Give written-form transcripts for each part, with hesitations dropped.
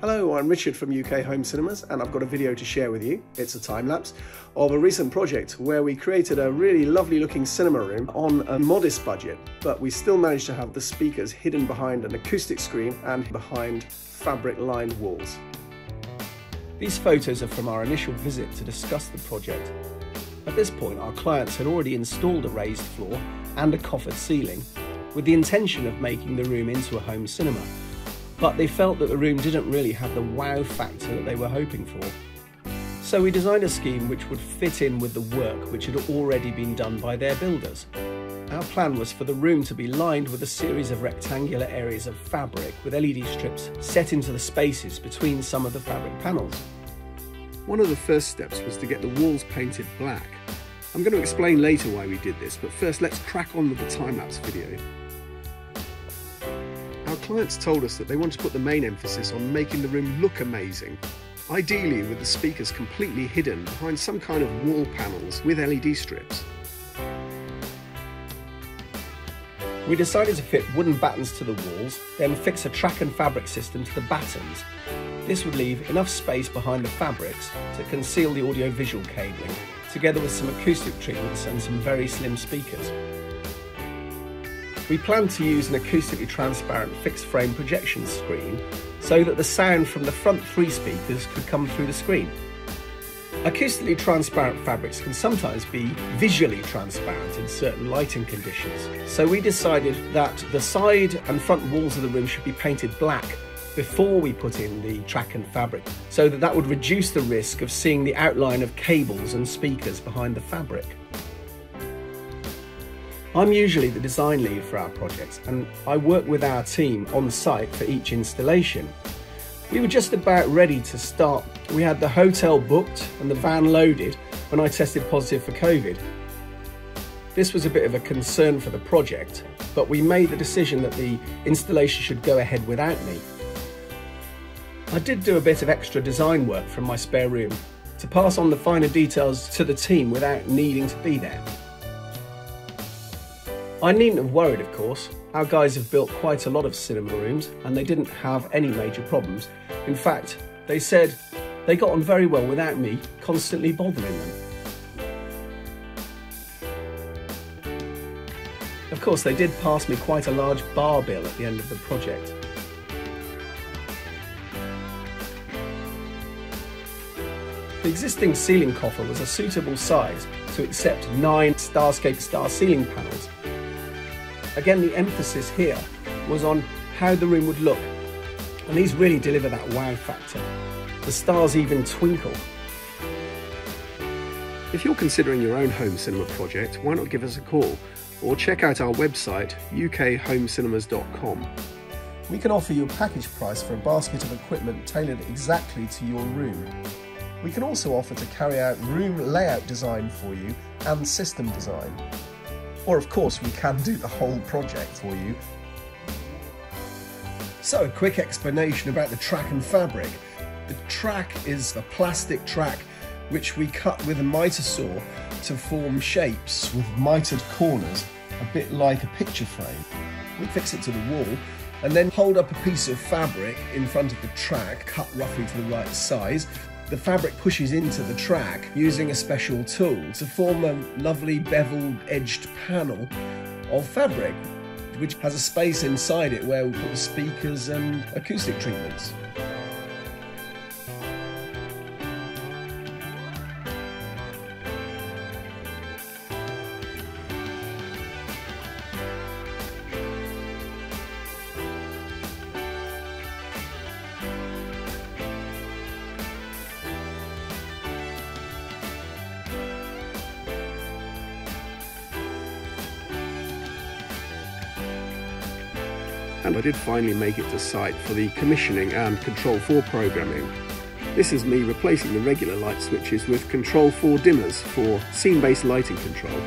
Hello, I'm Richard from UK Home Cinemas, and I've got a video to share with you. It's a time-lapse of a recent project where we created a really lovely looking cinema room on a modest budget, but we still managed to have the speakers hidden behind an acoustic screen and behind fabric-lined walls. These photos are from our initial visit to discuss the project. At this point, our clients had already installed a raised floor and a coffered ceiling with the intention of making the room into a home cinema. But they felt that the room didn't really have the wow factor that they were hoping for. So we designed a scheme which would fit in with the work which had already been done by their builders. Our plan was for the room to be lined with a series of rectangular areas of fabric with LED strips set into the spaces between some of the fabric panels. One of the first steps was to get the walls painted black. I'm going to explain later why we did this, but first let's crack on with the time-lapse video. Our clients told us that they want to put the main emphasis on making the room look amazing, ideally with the speakers completely hidden behind some kind of wall panels with LED strips. We decided to fit wooden battens to the walls, then fix a track and fabric system to the battens. This would leave enough space behind the fabrics to conceal the audio-visual cabling, together with some acoustic treatments and some very slim speakers. We planned to use an acoustically transparent fixed frame projection screen so that the sound from the front three speakers could come through the screen. Acoustically transparent fabrics can sometimes be visually transparent in certain lighting conditions, so we decided that the side and front walls of the room should be painted black before we put in the track and fabric, so that would reduce the risk of seeing the outline of cables and speakers behind the fabric. I'm usually the design lead for our projects, and I work with our team on site for each installation. We were just about ready to start. We had the hotel booked and the van loaded when I tested positive for COVID. This was a bit of a concern for the project, but we made the decision that the installation should go ahead without me. I did do a bit of extra design work from my spare room to pass on the finer details to the team without needing to be there. I needn't have worried, of course. Our guys have built quite a lot of cinema rooms and they didn't have any major problems. In fact, they said they got on very well without me constantly bothering them. Of course, they did pass me quite a large bar bill at the end of the project. The existing ceiling coffer was a suitable size to accept 9 Starscape Star ceiling panels. Again, the emphasis here was on how the room would look, and these really deliver that wow factor. The stars even twinkle. If you're considering your own home cinema project, why not give us a call or check out our website, UKHomeCinemas.com. We can offer you a package price for a basket of equipment tailored exactly to your room. We can also offer to carry out room layout design for you and system design. Or of course, we can do the whole project for you. So, a quick explanation about the track and fabric. The track is a plastic track which we cut with a miter saw to form shapes with mitered corners, a bit like a picture frame. We fix it to the wall and then hold up a piece of fabric in front of the track, cut roughly to the right size. The fabric pushes into the track using a special tool to form a lovely beveled edged panel of fabric, which has a space inside it where we put the speakers and acoustic treatments. And I did finally make it to site for the commissioning and Control4 programming. This is me replacing the regular light switches with Control4 dimmers for scene-based lighting control.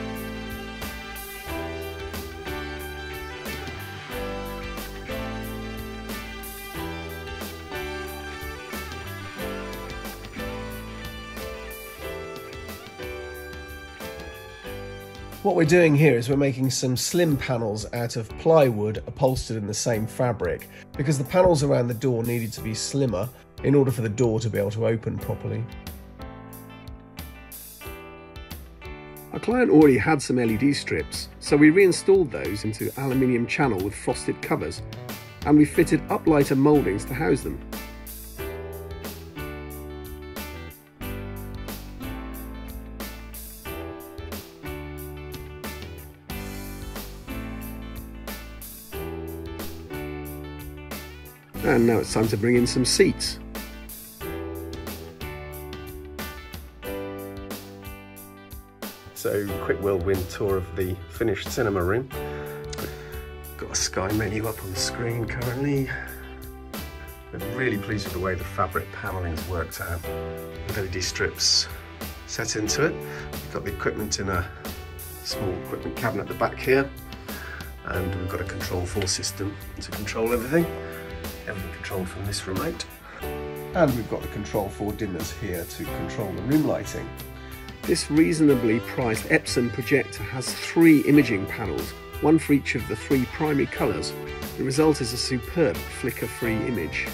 What we're doing here is we're making some slim panels out of plywood upholstered in the same fabric, because the panels around the door needed to be slimmer in order for the door to be able to open properly. Our client already had some LED strips, so we reinstalled those into aluminium channel with frosted covers, and we fitted uplighter mouldings to house them. And now it's time to bring in some seats. So, quick whirlwind tour of the finished cinema room. Got a Sky menu up on the screen currently. I'm really pleased with the way the fabric panelling's worked out. LED strips set into it. We've got the equipment in a small equipment cabinet at the back here. And we've got a Control4 system to control everything. Everything controlled from this remote. And we've got the Control4 dimmers here to control the room lighting. This reasonably priced Epson projector has 3 imaging panels, one for each of the 3 primary colours. The result is a superb flicker-free image.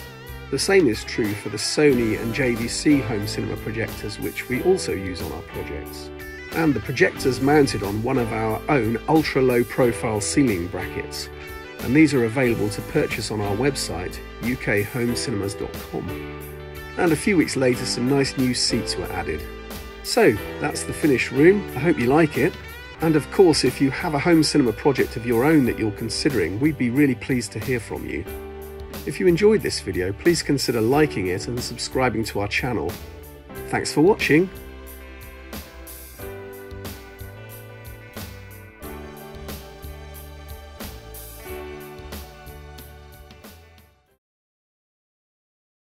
The same is true for the Sony and JVC home cinema projectors, which we also use on our projects. And the projectors mounted on one of our own ultra-low profile ceiling brackets. And these are available to purchase on our website, UKHomeCinemas.com. And a few weeks later, some nice new seats were added. So, that's the finished room. I hope you like it. And of course, if you have a home cinema project of your own that you're considering, we'd be really pleased to hear from you. If you enjoyed this video, please consider liking it and subscribing to our channel. Thanks for watching.